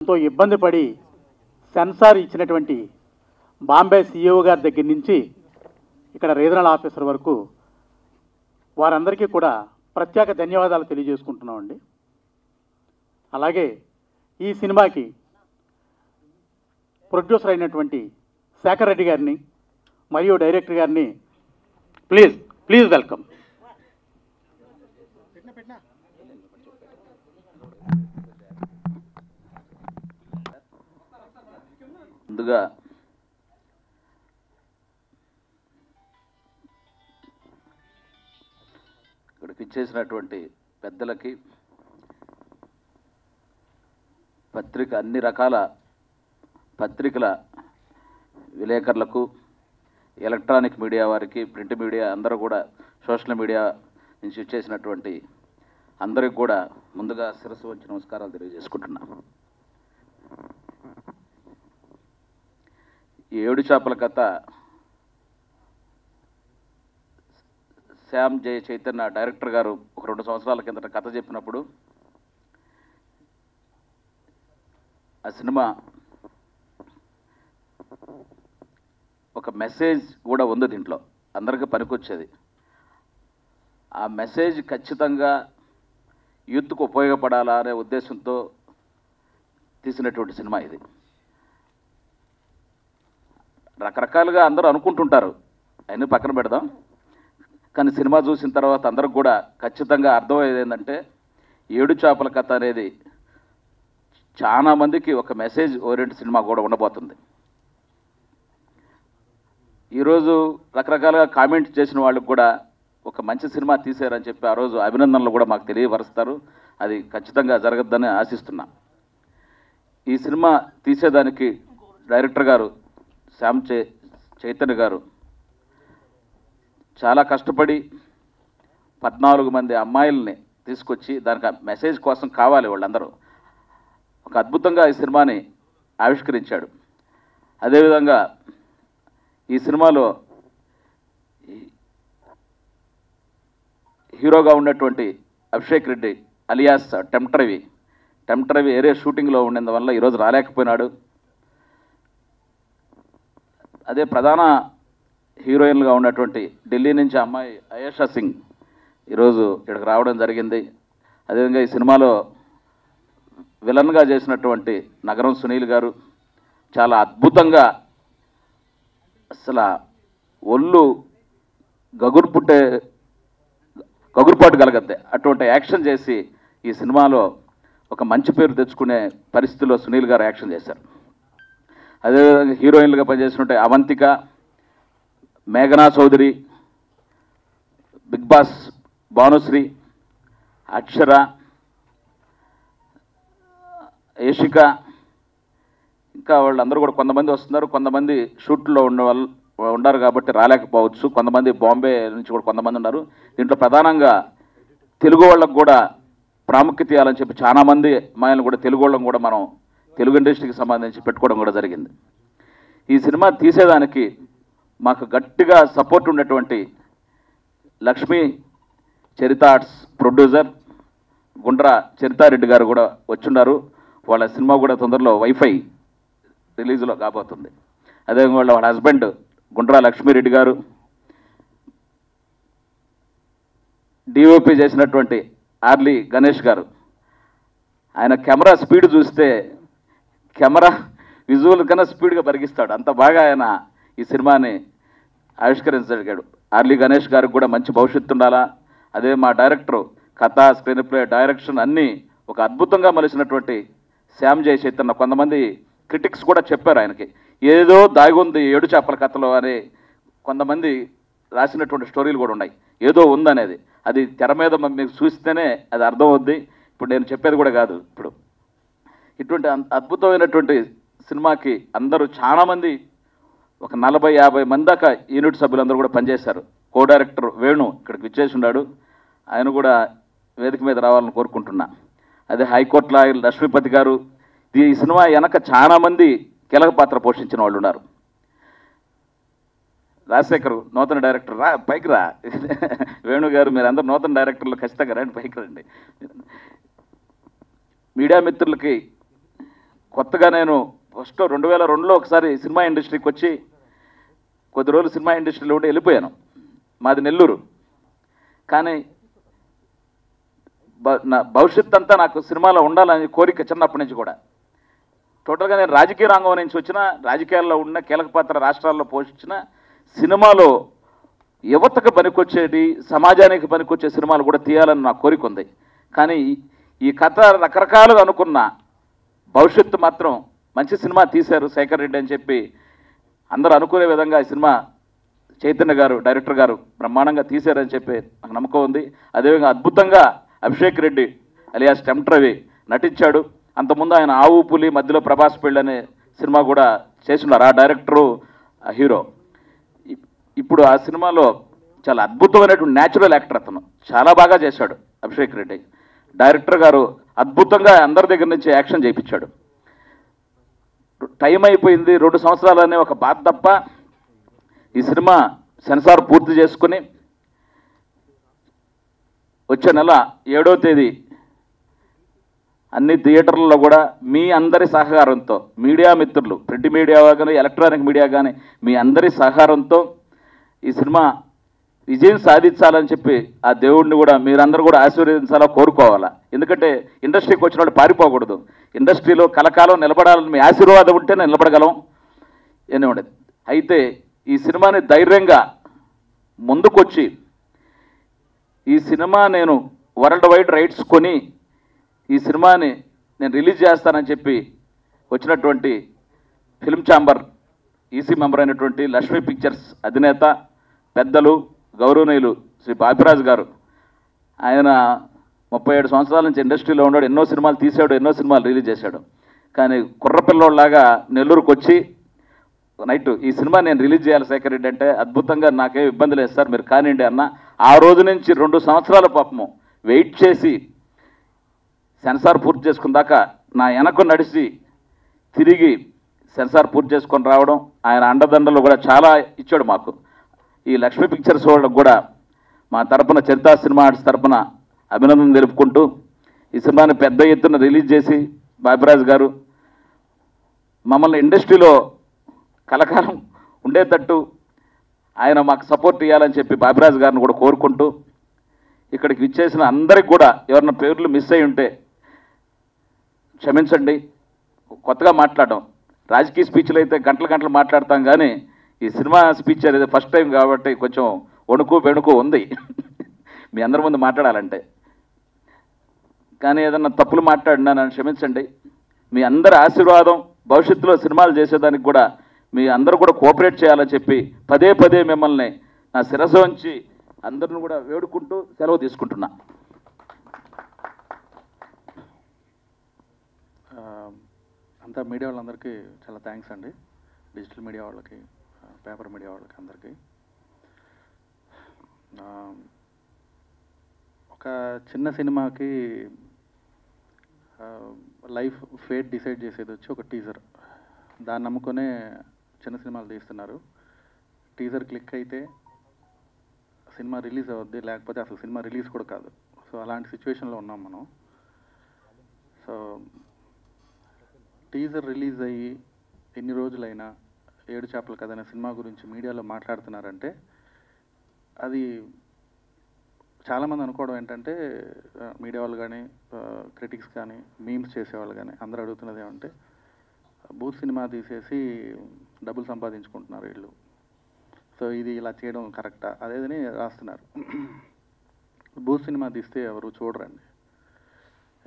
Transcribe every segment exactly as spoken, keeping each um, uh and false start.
ఎంతో ఇబ్బంది పడి సెన్సార్ ఇచ్చినటువంటి బాంబే సిఇఓ గారి దగ్గర నుంచి ఇక్కడ రీజనల్ ఆఫీసర్ వరకు వారందరికీ కూడా ప్రత్యేక ధన్యవాదాలు తెలియజేసుకుంటున్నామండి. అలాగే ఈ సినిమాకి ప్రొడ్యూసర్ అయినటువంటి శేఖర్ రెడ్డి గారిని మరియు డైరెక్టర్ గారిని ప్లీజ్ ప్లీజ్ వెల్కమ్. ముందుగా ఇక్కడికి ఇచ్చేసినటువంటి పెద్దలకి, పత్రిక అన్ని రకాల పత్రికల విలేకరులకు, ఎలక్ట్రానిక్ మీడియా వారికి, ప్రింట్ మీడియా, అందరూ కూడా సోషల్ మీడియా నుంచి ఇచ్చేసినటువంటి అందరికీ కూడా ముందుగా శిరస్సు వచ్చి నమస్కారాలు తెలియజేసుకుంటున్నాను. ఏడు చేపల కథ శ్యామ్ జయ చైతన్య డైరెక్టర్ గారు ఒక రెండు సంవత్సరాల కిందట కథ చెప్పినప్పుడు ఆ సినిమా ఒక మెసేజ్ కూడా ఉంది, దీంట్లో అందరికీ పనికొచ్చేది. ఆ మెసేజ్ ఖచ్చితంగా యూత్కు ఉపయోగపడాలా అనే ఉద్దేశంతో తీసినటువంటి సినిమా ఇది. రకరకాలుగా అందరూ అనుకుంటుంటారు, అయినా పక్కన పెడదాం. కానీ సినిమా చూసిన తర్వాత అందరికి కూడా ఖచ్చితంగా అర్థమయ్యేది ఏంటంటే, ఏడు చేపల కథ అనేది చాలామందికి ఒక మెసేజ్ ఓరియంట్ సినిమా కూడా ఉండబోతుంది. ఈరోజు రకరకాలుగా కామెంట్ చేసిన వాళ్ళకు కూడా ఒక మంచి సినిమా తీశారని చెప్పి ఆ రోజు అభినందనలు కూడా మాకు తెలియపరుస్తారు. అది ఖచ్చితంగా జరగద్దని ఆశిస్తున్నా. ఈ సినిమా తీసేదానికి డైరెక్టర్ గారు శ్యామ్ చే చైతన్య గారు చాలా కష్టపడి పద్నాలుగు మంది అమ్మాయిల్ని తీసుకొచ్చి దానికి మెసేజ్ కోసం కావాలి వాళ్ళందరూ ఒక అద్భుతంగా ఈ సినిమాని ఆవిష్కరించాడు. అదేవిధంగా ఈ సినిమాలో హీరోగా ఉన్నటువంటి అభిషేక్ రెడ్డి అలియాస్ టెంప్టరవి టెంప్టరవి ఏరియా షూటింగ్లో ఉండేందువల్ల ఈరోజు రాలేకపోయినాడు. అదే ప్రధాన హీరోయిన్గా ఉన్నటువంటి ఢిల్లీ నుంచి అమ్మాయి అయేషా సింగ్ ఈరోజు ఇక్కడికి రావడం జరిగింది. అదేవిధంగా ఈ సినిమాలో విలన్గా చేసినటువంటి నగరం సునీల్ గారు చాలా అద్భుతంగా అసలు ఒళ్ళు గగురు పుట్టే గగురుపాటు కలగద్దే అటువంటి యాక్షన్ చేసి ఈ సినిమాలో ఒక మంచి పేరు తెచ్చుకునే పరిస్థితిలో సునీల్ గారు యాక్షన్ చేశారు. అదేవిధంగా హీరోయిన్లుగా పనిచేసినట్టు అవంతిక, మేఘనా చౌదరి, బిగ్ బాస్ భానుశ్రీ, అక్షర, ఏషిక, ఇంకా వాళ్ళందరూ కూడా కొంతమంది వస్తున్నారు, కొంతమంది షూట్లో ఉన్న వాళ్ళు ఉన్నారు కాబట్టి రాలేకపోవచ్చు, కొంతమంది బాంబే నుంచి కూడా కొంతమంది ఉన్నారు. దీంట్లో ప్రధానంగా తెలుగు వాళ్ళకు కూడా ప్రాముఖ్యత ఇవ్వాలని చెప్పి చాలామంది అమ్మాయిలను కూడా తెలుగు వాళ్ళని కూడా మనం తెలుగు ఇండస్ట్రీకి సంబంధించి పెట్టుకోవడం కూడా జరిగింది. ఈ సినిమా తీసేదానికి మాకు గట్టిగా సపోర్ట్ ఉన్నటువంటి లక్ష్మీ చరిత ఆర్ట్స్ ప్రొడ్యూసర్ గుండ్రా చరితారెడ్డి గారు కూడా వచ్చున్నారు. వాళ్ళ సినిమా కూడా తొందరలో వైఫై రిలీజ్లో కాబోతుంది. అదేవిధంగా వాళ్ళ వాళ్ళ హస్బెండ్ గుండ్రా లక్ష్మీరెడ్డి గారు, డిఓపి చేసినటువంటి ఆర్లీ గణేష్ గారు, ఆయన కెమెరా స్పీడ్ చూస్తే కెమెరా విజువల్ కన్నా స్పీడ్గా పరిగిస్తాడు, అంత బాగా ఆయన ఈ సినిమాని ఆవిష్కరించగలిగాడు. ఆర్లీ గణేష్ గారికి కూడా మంచి భవిష్యత్తు ఉండాలా. అదే మా డైరెక్టరు కథ, స్క్రీన్ ప్లే, డైరెక్షన్ అన్నీ ఒక అద్భుతంగా మలిసినటువంటి శ్యామ్ జయ చైతన్య. కొంతమంది క్రిటిక్స్ కూడా చెప్పారు ఆయనకి ఏదో దాగి ఉంది ఏడు చేపల కథలో అని, కొంతమంది రాసినటువంటి స్టోరీలు కూడా ఉన్నాయి ఏదో ఉందనేది. అది తెర మీద మీకు చూస్తేనే అది అర్థం అవుద్ది, ఇప్పుడు నేను చెప్పేది కూడా కాదు. ఇప్పుడు ఇటువంటి అద్భుతమైనటువంటి సినిమాకి అందరూ చాలామంది ఒక నలభై యాభై మంది దాకా యూనిట్ సభ్యులందరూ కూడా పనిచేశారు. కో డైరెక్టర్ వేణు ఇక్కడికి విచ్చేసి ఉన్నాడు, ఆయన కూడా వేదిక మీద రావాలని కోరుకుంటున్నా. అదే హైకోర్టు లాయర్ లక్ష్మీపతి గారు, ఈ సినిమా వెనక చాలామంది కీలక పాత్ర పోషించిన వాళ్ళు ఉన్నారు. రాజశేఖర్ నూతన డైరెక్టర్ రా పైకి రా వేణుగారు మీరు అందరు నూతన డైరెక్టర్లు ఖచ్చితంగా రండి పైకి రండి. మీడియా మిత్రులకి కొత్తగా నేను ఫస్ట్ రెండు వేల రెండులో ఒకసారి సినిమా ఇండస్ట్రీకి వచ్చి కొద్ది రోజులు సినిమా ఇండస్ట్రీలో ఉండి వెళ్ళిపోయాను. మాది నెల్లూరు కానీ నా భవిష్యత్ అంతా నాకు సినిమాలో ఉండాలని కోరిక చిన్నప్పటి నుంచి కూడా. టోటల్గా నేను రాజకీయ రంగం నుంచి వచ్చిన రాజకీయాల్లో ఉన్న కీలక పాత్ర రాష్ట్రాల్లో పోషించిన సినిమాలో యువతకు పనికొచ్చేది సమాజానికి పనికొచ్చే సినిమాలు కూడా తీయాలని నా కోరిక ఉంది. కానీ ఈ కథ రకరకాలుగా అనుకున్న భవిష్యత్తు మాత్రం మంచి సినిమా తీశారు శేఖర్ రెడ్డి అని చెప్పి అందరూ అనుకునే విధంగా ఈ సినిమా చైతన్య గారు డైరెక్టర్ గారు బ్రహ్మాండంగా తీశారని చెప్పి నాకు నమ్మకం ఉంది. అదేవిధంగా అద్భుతంగా అభిషేక్ రెడ్డి అలియాస్ టెంట్రవి నటించాడు. అంతకుముందు ఆయన ఆవు పులి మధ్యలో ప్రభాస్ పెళ్ళి అనే సినిమా కూడా చేస్తున్నారు ఆ డైరెక్టరు హీరో. ఇప్పుడు ఆ సినిమాలో చాలా అద్భుతమైనటువంటి న్యాచురల్ యాక్టర్ అతను చాలా బాగా చేశాడు అభిషేక్ రెడ్డి. డైరెక్టర్ గారు అద్భుతంగా అందరి దగ్గర నుంచి యాక్షన్ చేయించాడు. టైం అయిపోయింది రెండు సంవత్సరాలనే ఒక బాధ తప్ప ఈ సినిమా సెన్సార్ పూర్తి చేసుకుని వచ్చే నెల ఏడో తేదీ అన్ని థియేటర్లలో కూడా మీ అందరి సహకారంతో మీడియా మిత్రులు ప్రింట్ మీడియా కానీ ఎలక్ట్రానిక్ మీడియా కానీ మీ అందరి సహకారంతో ఈ సినిమా విజయం సాధించాలని చెప్పి ఆ దేవుడిని కూడా మీరందరూ కూడా ఆశీర్వదించాలా కోరుకోవాలా. ఎందుకంటే ఇండస్ట్రీకి వచ్చిన వాళ్ళు పారిపోకూడదు, ఇండస్ట్రీలో కలకాలం నిలబడాలని మీ ఆశీర్వాదం ఉంటేనే నిలబడగలం అని. అయితే ఈ సినిమాని ధైర్యంగా ముందుకొచ్చి ఈ సినిమా నేను వరల్డ్ వైడ్ రైట్స్ కొని ఈ సినిమాని నేను రిలీజ్ చేస్తానని చెప్పి వచ్చినటువంటి ఫిల్మ్ ఛాంబర్ ఈసీ మెంబర్ అయినటువంటి లక్ష్మీ పిక్చర్స్ అధినేత పెద్దలు గౌరవనీయులు శ్రీ బాపిరాజు గారు. ఆయన ముప్పై ఏడు సంవత్సరాల నుంచి ఇండస్ట్రీలో ఉన్నాడు, ఎన్నో సినిమాలు తీశాడు, ఎన్నో సినిమాలు రిలీజ్ చేశాడు. కానీ కుర్రపిల్లోళ్ళలాగా నెల్లూరుకు వచ్చి నైట్ ఈ సినిమా నేను రిలీజ్ చేయాలి శేఖర్ రెడ్డి అంటే అద్భుతంగా నాకేం ఇబ్బంది లేదు సార్ మీరు కానివ్వండి అన్న. ఆ రోజు నుంచి రెండు సంవత్సరాల పాపము వెయిట్ చేసి సెన్సార్ పూర్తి చేసుకున్నాక నా వెనక నడిచి తిరిగి సెన్సార్ పూర్తి చేసుకొని రావడం, ఆయన అండదండలు కూడా చాలా ఇచ్చాడు మాకు. ఈ లక్ష్మీ పిక్చర్స్ వాళ్ళకు కూడా మా తరపున చరితా సినిమా ఆర్ట్స్ తరపున అభినందనలు తెలుపుకుంటూ ఈ సినిమాని పెద్ద ఎత్తున రిలీజ్ చేసి బాపిరాజు గారు మమ్మల్ని ఇండస్ట్రీలో కలకాలం ఉండేటట్టు ఆయన మాకు సపోర్ట్ ఇవ్వాలని చెప్పి బాపిరాజు గారిని కూడా కోరుకుంటూ ఇక్కడికి విచ్చేసిన అందరికి కూడా ఎవరైనా పేర్లు మిస్ అయి ఉంటే క్షమించండి. కొత్తగా మాట్లాడడం రాజకీయ స్పీచ్లు అయితే గంటల గంటలు మాట్లాడతాం కానీ ఈ సినిమా స్పీచ్ అనేది ఫస్ట్ టైం కాబట్టి కొంచెం వణుకు వెణుకు ఉంది మీ అందరి ముందు మాట్లాడాలంటే. కానీ ఏదన్నా తప్పులు మాట్లాడినా నన్ను క్షమించండి. మీ అందరి ఆశీర్వాదం భవిష్యత్తులో సినిమాలు చేసేదానికి కూడా మీ అందరూ కూడా కోఆపరేట్ చేయాలని చెప్పి పదే పదే మిమ్మల్ని నా శిరస్సు ఉంచి అందరిని కూడా వేడుకుంటూ సెలవు తీసుకుంటున్నా. అంతా మీడియా వాళ్ళందరికీ చాలా థ్యాంక్స్ అండి, డిజిటల్ మీడియా వాళ్ళకి, పేపర్ మీడియా వాళ్ళకి అందరికీ. ఒక చిన్న సినిమాకి లైఫ్ ఫేట్ డిసైడ్ చేసేది వచ్చి ఒక టీజర్, దాన్ని నమ్ముకునే చిన్న సినిమాలు తీస్తున్నారు. టీజర్ క్లిక్ అయితే సినిమా రిలీజ్ అవుద్ది, లేకపోతే అసలు సినిమా రిలీజ్ కూడా కాదు. సో అలాంటి సిచ్యువేషన్లో ఉన్నాం మనం. సో టీజర్ రిలీజ్ అయ్యి ఎన్ని రోజులైనా ఏడు చేపల కథ అనే సినిమా గురించి మీడియాలో మాట్లాడుతున్నారంటే అది చాలామంది అనుకోవడం ఏంటంటే మీడియా వాళ్ళు కానీ క్రిటిక్స్ కానీ మీమ్స్ చేసేవాళ్ళు కానీ అందరూ అడుగుతున్నది ఏమంటే బూత్ సినిమా తీసేసి డబ్బులు సంపాదించుకుంటున్నారు వీళ్ళు, సో ఇది ఇలా చేయడం కరెక్టా అదేదని రాస్తున్నారు. బూత్ సినిమా తీస్తే ఎవరు చూడరండి,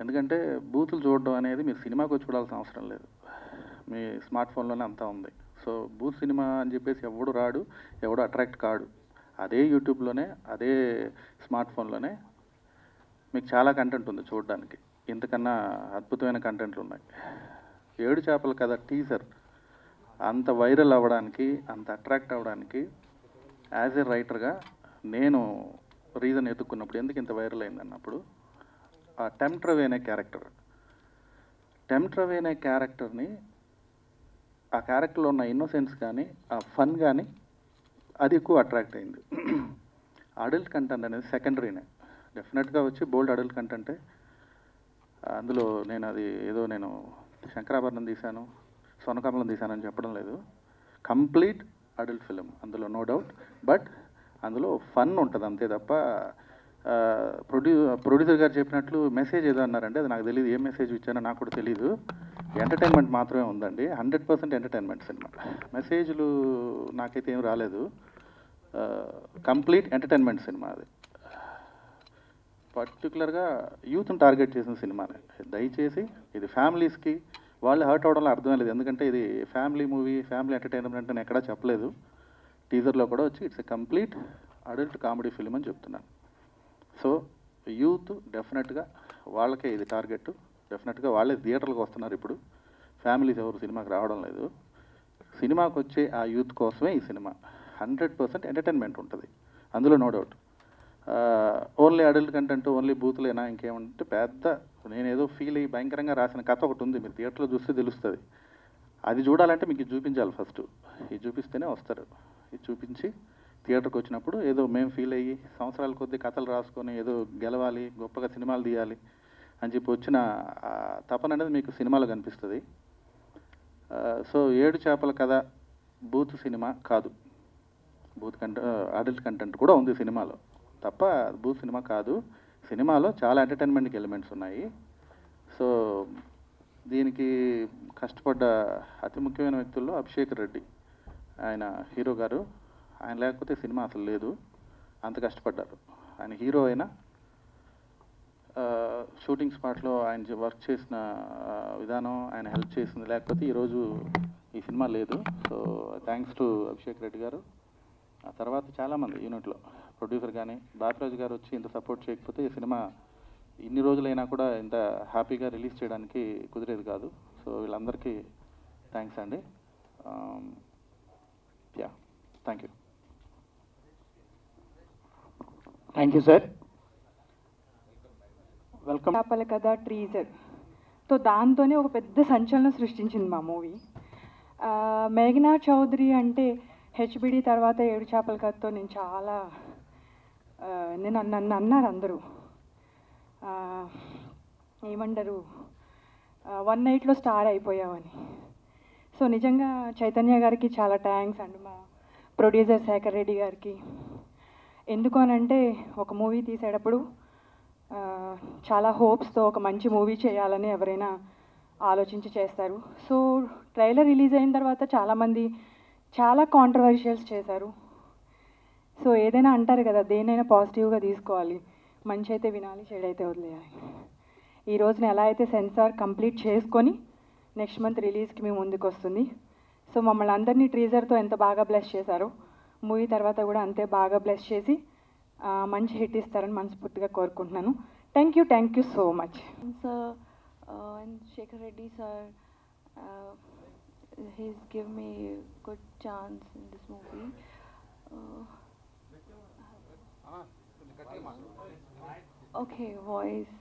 ఎందుకంటే బూతులు చూడడం అనేది మీరు సినిమాకి వచ్చి చూడాల్సిన అవసరం లేదు, మీ స్మార్ట్ ఫోన్లోనే అంతా ఉంది. సో బూత్ సినిమా అని చెప్పేసి ఎవడు రాడు, ఎవడు అట్రాక్ట్ కాడు. అదే యూట్యూబ్లోనే అదే స్మార్ట్ ఫోన్లోనే మీకు చాలా కంటెంట్ ఉంది చూడడానికి, ఇంతకన్నా అద్భుతమైన కంటెంట్లు ఉన్నాయి. ఏడు చేపల కథ టీజర్ అంత వైరల్ అవ్వడానికి, అంత అట్రాక్ట్ అవ్వడానికి యాజ్ ఏ రైటర్గా నేను రీజన్ ఎత్తుక్కున్నప్పుడు ఎందుకు ఇంత వైరల్ అయింది అన్నప్పుడు ఆ టెంట్రవే అనే క్యారెక్టర్, టెంట్రవే అనే క్యారెక్టర్ని ఆ క్యారెక్టర్లో ఉన్న ఇన్నోసెన్స్ కానీ ఆ ఫన్ కానీ అది ఎక్కువ అట్రాక్ట్ అయింది. అడల్ట్ కంటెంట్ అనేది సెకండరీనే, డెఫినెట్గా వచ్చి బోల్డ్ అడల్ట్ కంటెంటే. అందులో నేను అది ఏదో నేను శంకరాభరణం తీశాను, స్వర్ణకమలం తీశానని చెప్పడం లేదు, కంప్లీట్ అడల్ట్ ఫిలిం అందులో నో డౌట్. బట్ అందులో ఫన్ ఉంటుంది అంతే తప్ప ప్రొడ్యూ ప్రొడ్యూసర్ గారు చెప్పినట్లు మెసేజ్ ఏదో అన్నారంటే అది నాకు తెలియదు, ఏ మెసేజ్ ఇచ్చానో నాకు కూడా తెలీదు. ఎంటర్టైన్మెంట్ మాత్రమే ఉందండి, హండ్రెడ్ పర్సెంట్ ఎంటర్టైన్మెంట్ సినిమా. మెసేజ్లు నాకైతే ఏం రాలేదు, కంప్లీట్ ఎంటర్టైన్మెంట్ సినిమా అది. పర్టికులర్గా యూత్ని టార్గెట్ చేసిన సినిమానే. దయచేసి ఇది ఫ్యామిలీస్కి వాళ్ళు హర్ట్ అవడంలో అర్థం లేదు, ఎందుకంటే ఇది ఫ్యామిలీ మూవీ, ఫ్యామిలీ ఎంటర్టైన్మెంట్ అని ఎక్కడా చెప్పలేదు. టీజర్లో కూడా వచ్చి it's a complete adult comedy film అని చెప్తున్నాను. సో యూత్ డెఫినెట్గా వాళ్ళకే ఇది టార్గెట్, డెఫినెట్గా వాళ్ళే థియేటర్లకు వస్తున్నారు ఇప్పుడు. ఫ్యామిలీస్ ఎవరు సినిమాకి రావడం లేదు, సినిమాకి వచ్చే ఆ యూత్ కోసమే ఈ సినిమా. హండ్రెడ్ పర్సెంట్ ఎంటర్టైన్మెంట్ ఉంటుంది అందులో no doubt. Only adult content, only బూతులేనా ఇంకేమంటే పెద్ద నేనేదో ఫీల్ అయ్యి భయంకరంగా రాసిన కథ ఒకటి ఉంది, మీరు థియేటర్లో చూస్తే తెలుస్తుంది. అది చూడాలంటే మీకు చూపించాలి ఫస్ట్, ఇది చూపిస్తేనే వస్తారు. ఇది చూపించి థియేటర్కి వచ్చినప్పుడు ఏదో మేము ఫీల్ అయ్యి సంవత్సరాల కొద్ది కథలు రాసుకొని ఏదో గెలవాలి, గొప్పగా సినిమాలు తీయాలి అని చెప్పి వచ్చిన తపన అనేది మీకు సినిమాలో కనిపిస్తుంది. సో ఏడు చేపల కథ బూత్ సినిమా కాదు, బూత్ కంటెంట్ అడల్ట్ కంటెంట్ కూడా ఉంది సినిమాలో తప్ప బూత్ సినిమా కాదు. సినిమాలో చాలా ఎంటర్టైన్మెంట్ ఎలిమెంట్స్ ఉన్నాయి. సో దీనికి కష్టపడ్డ అతి ముఖ్యమైన వ్యక్తుల్లో అభిషేక్ రెడ్డి ఆయన హీరో గారు, ఆయన లేకపోతే సినిమా అసలు లేదు, అంత కష్టపడ్డారు. ఆయన హీరో అయినా షూటింగ్ స్పాట్లో ఆయన వర్క్ చేసిన విధానం, ఆయన హెల్ప్ చేసింది లేకపోతే ఈరోజు ఈ సినిమా లేదు. So thanks to Abhishek Reddy garu. ఆ తర్వాత చాలామంది యూనిట్లో ప్రొడ్యూసర్ కానీ బాపిరాజు గారు వచ్చి ఇంత సపోర్ట్ చేయకపోతే ఈ సినిమా ఇన్ని రోజులైనా కూడా ఇంత హ్యాపీగా రిలీజ్ చేయడానికి కుదిరేది కాదు. సో వీళ్ళందరికీ థ్యాంక్స్ అండి. Yeah thank you. Thank you sir. Welcome. Chepala Katha teaser తో దాంతోనే ఒక పెద్ద సంచలనం సృష్టించింది మా మూవీ. మేఘనా చౌదరి అంటే హెచ్బిడి తర్వాత ఏడు చేపల కథతో నేను చాలా నేను నన్ను అన్నారు అందరూ, ఏమంటారు వన్ నైట్లో స్టార్ అయిపోయావని. సో నిజంగా చైతన్య గారికి చాలా థ్యాంక్స్ అండ్ మా ప్రొడ్యూసర్ శేఖర్ రెడ్డి గారికి. ఎందుకు అనంటే ఒక మూవీ తీసేటప్పుడు చాలా హోప్స్తో ఒక మంచి మూవీ చేయాలని ఎవరైనా ఆలోచించి చేస్తారు. సో ట్రైలర్ రిలీజ్ అయిన తర్వాత చాలామంది చాలా కాంట్రవర్షియల్స్ చేశారు. సో ఏదైనా అంటారు కదా, దేన్నైనా పాజిటివ్గా తీసుకోవాలి, మంచి అయితే వినాలి, చెడైతే వదిలేయాలి. ఈ రోజున ఎలా అయితే సెన్సార్ కంప్లీట్ చేసుకొని నెక్స్ట్ మంత్ రిలీజ్కి మేము ముందుకు వస్తుంది. సో మమ్మల్ని అందరినీ ట్రీజర్తో ఎంత బాగా బ్లెస్ చేశారో మూవీ తర్వాత కూడా అంతే బాగా బ్లెస్ చేసి మంచి హిట్ ఇస్తారని మనస్ఫూర్తిగా కోరుకుంటున్నాను. Thank you thank you so much sir and Shekar Reddy sir. He's give me good chance in this movie. Okay voice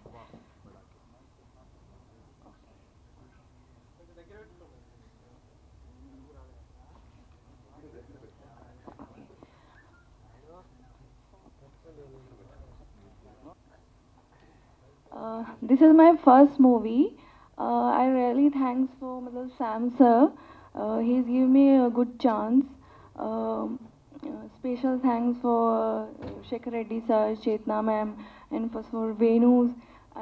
Uh, this is my first movie. Uh, I really thanks for Mister Sam sir. Uh, he's given me a good chance. Uh, special thanks for uh, Shekhar Reddy sir, Chetna ma'am, and for Venus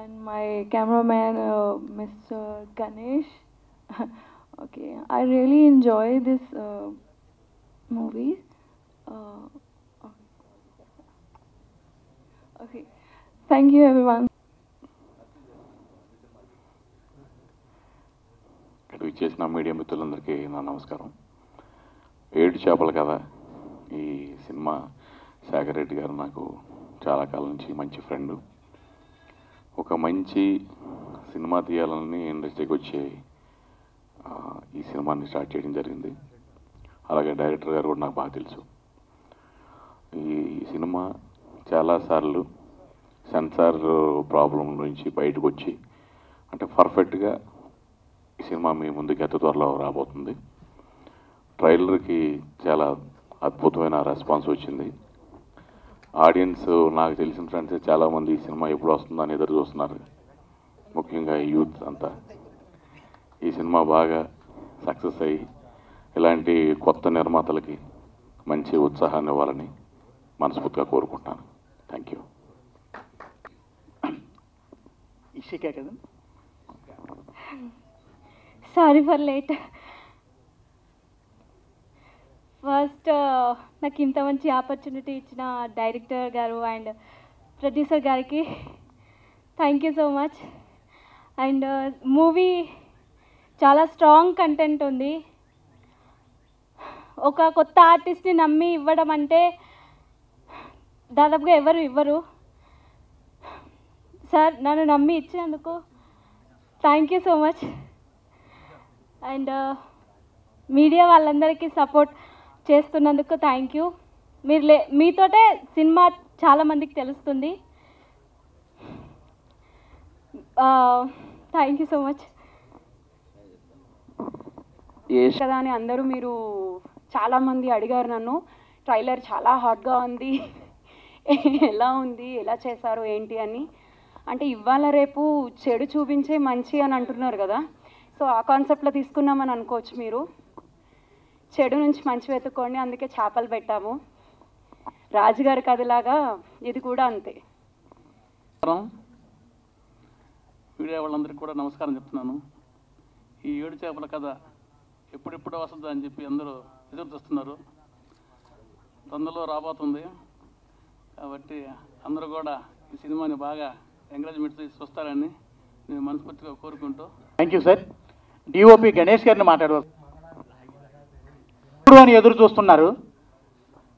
and my cameraman uh, Mister Ganesh. Okay, I really enjoy this uh, movie. Uh, okay, thank you everyone. చేసిన media మిత్రులందరికీ నా నమస్కారం. ఏడు చేపల కథ ఈ cinema Shekhar Reddy గారు నాకు చాలా కాలం నుంచి మంచి ఫ్రెండు. ఒక మంచి సినిమా తీయాలని ఇండస్ట్రీకి వచ్చి ఈ సినిమాని స్టార్ట్ చేయడం జరిగింది. అలాగే డైరెక్టర్ గారు కూడా నాకు బాగా తెలుసు. ఈ సినిమా చాలాసార్లు సెన్సార్ ప్రాబ్లం నుంచి బయటకు వచ్చి అంటే పర్ఫెక్ట్గా ఈ సినిమా మీ ముందుకు ఎంత త్వరలో రాబోతుంది. ట్రైలర్కి చాలా అద్భుతమైన రెస్పాన్స్ వచ్చింది. ఆడియన్స్ నాకు తెలిసిన ఫ్రెండ్స్ చాలామంది ఈ సినిమా ఎప్పుడు వస్తుందని ఎదురు చూస్తున్నారు, ముఖ్యంగా యూత్ అంతా. ఈ సినిమా బాగా సక్సెస్ అయ్యి ఇలాంటి కొత్త నిర్మాతలకి మంచి ఉత్సాహాన్ని ఇవ్వాలని మనస్ఫూర్తిగా కోరుకుంటున్నాను. Thank you. Sorry for late. First నాకు ఇంత మంచి ఆపర్చునిటీ ఇచ్చిన డైరెక్టర్ గారు అండ్ ప్రొడ్యూసర్ గారికి thank you so much. And movie చాలా స్ట్రాంగ్ కంటెంట్ ఉంది. ఒక కొత్త ఆర్టిస్ట్ని నమ్మి ఇవ్వడం అంటే దాదాపుగా ఎవరు ఇవ్వరు. సార్ నన్ను నమ్మి ఇచ్చినందుకు thank you so much. And media వాళ్ళందరికీ సపోర్ట్ చేస్తున్నందుకు థ్యాంక్ యూ. మీరు లే మీతోటే సినిమా చాలామందికి తెలుస్తుంది. థ్యాంక్ యూ సో మచ్ కదా అని అందరూ మీరు చాలామంది అడిగారు నన్ను, ట్రైలర్ చాలా హాట్గా ఉంది, ఎలా ఉంది, ఎలా చేశారు, ఏంటి అని. అంటే ఇవాళ రేపు చెడు చూపించే మంచి అని అంటున్నారు కదా, సో ఆ కాన్సెప్ట్లో తీసుకున్నామని అనుకోవచ్చు. మీరు చెడు నుంచి మంచి వెతుక్కోండి, అందుకే చేపలు పెట్టాము. రాజుగారి కథలాగా ఇది కూడా అంతే. మీడియా వాళ్ళందరికీ కూడా నమస్కారం చెప్తున్నాను. ఈ ఏడు చేపల కథ ఎప్పుడెప్పుడు వస్తుందా అని చెప్పి అందరూ ఎదురు చూస్తున్నారు. తొందరలో రాబోతుంది కాబట్టి అందరూ కూడా ఈ సినిమాని బాగా ఎంకరేజ్మెంట్ చేసి చూస్తారని నేను మనస్ఫూర్తిగా కోరుకుంటూ thank you sir. DOP Ganesh గారిని మాట్లాడవచ్చు. ఎప్పుడు అని ఎదురు చూస్తున్నారు,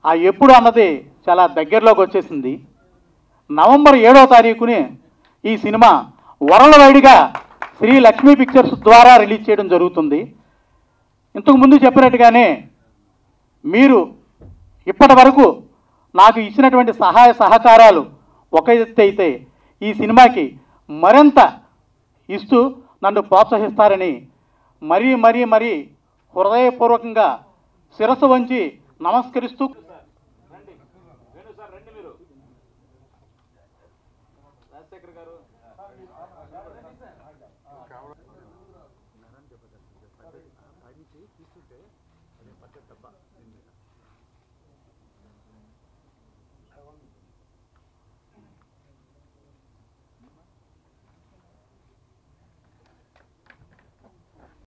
ఆ ఎప్పుడు అన్నది చాలా దగ్గరలోకి వచ్చేసింది. నవంబర్ ఏడవ తారీఖుని ఈ సినిమా వరల్డ్ వైడ్గా శ్రీ లక్ష్మీ పిక్చర్స్ ద్వారా రిలీజ్ చేయడం జరుగుతుంది. ఇంతకు ముందు చెప్పినట్టుగానే మీరు ఇప్పటి వరకు నాకు ఇచ్చినటువంటి సహాయ సహకారాలు ఒక ఎత్తు అయితే ఈ సినిమాకి మరింత ఇస్తూ నన్ను ప్రోత్సహిస్తారని మరీ మరీ మరీ హృదయపూర్వకంగా శిరస్సు వంచి నమస్కరిస్తూ I want